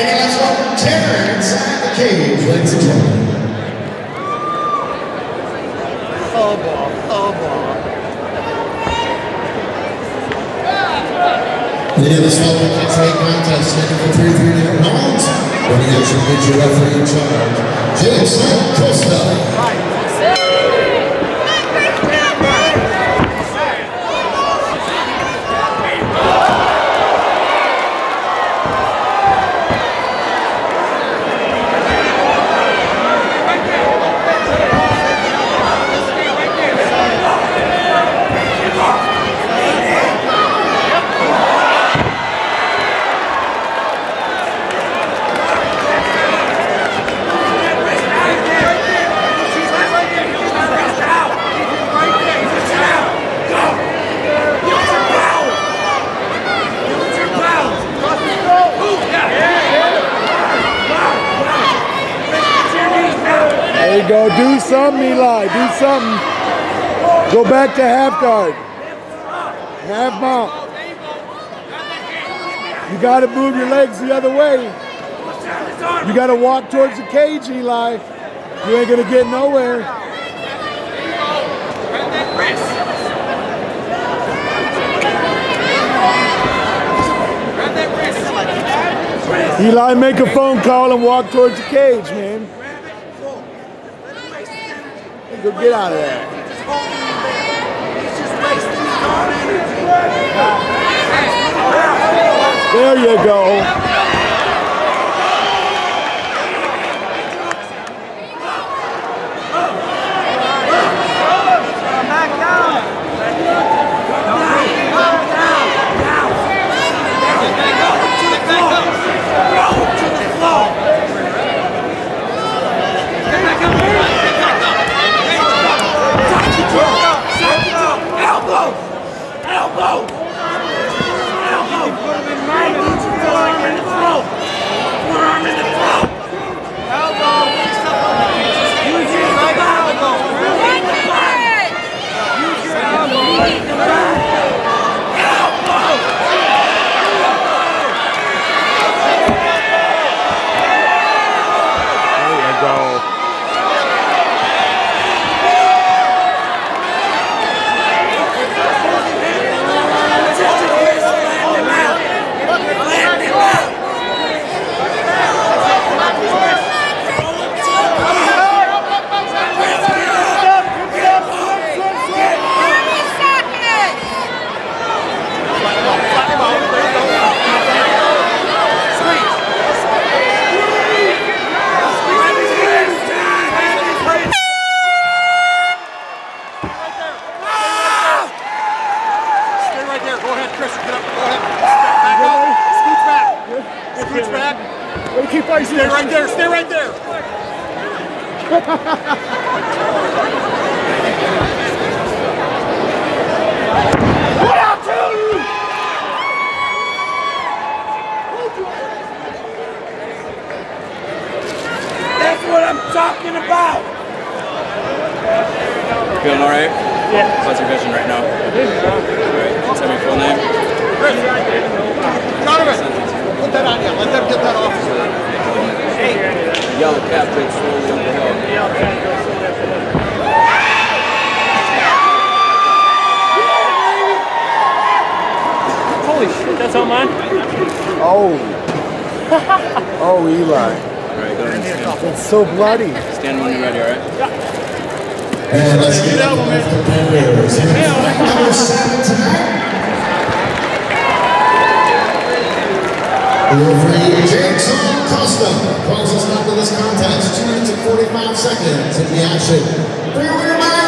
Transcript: He has one terror inside the cage, ladies and gentlemen. Oh boy, oh boy. They did this little kick contest, taking for three different rounds. When he gets your major referee in charge, James Costa. Go do something, Eli. Do something. Go back to half guard. Half mount. You got to move your legs the other way. You got to walk towards the cage, Eli. You ain't going to get nowhere. Eli, make a phone call and walk towards the cage, man. Go get out of there. There you go. Stay right there, stay right there! What I'll tell you! That's what I'm talking about! Feeling alright? Yeah. What's your vision right now? Alright, tell me your full name. Chris! Donovan! Put that on you, let them get that off. Yellow cap takes slowly up the hill. Yellow cap goes slowly up the hill. Holy shit, that's all mine? Oh. Oh, Eli. Alright, go ahead and stand. It's so bloody. Stand when you're ready, alright? Yeah. And let's get out of here. Number 7 tonight. Over 8. Costa calls us up to this contest, 2 minutes and 45 seconds in the action.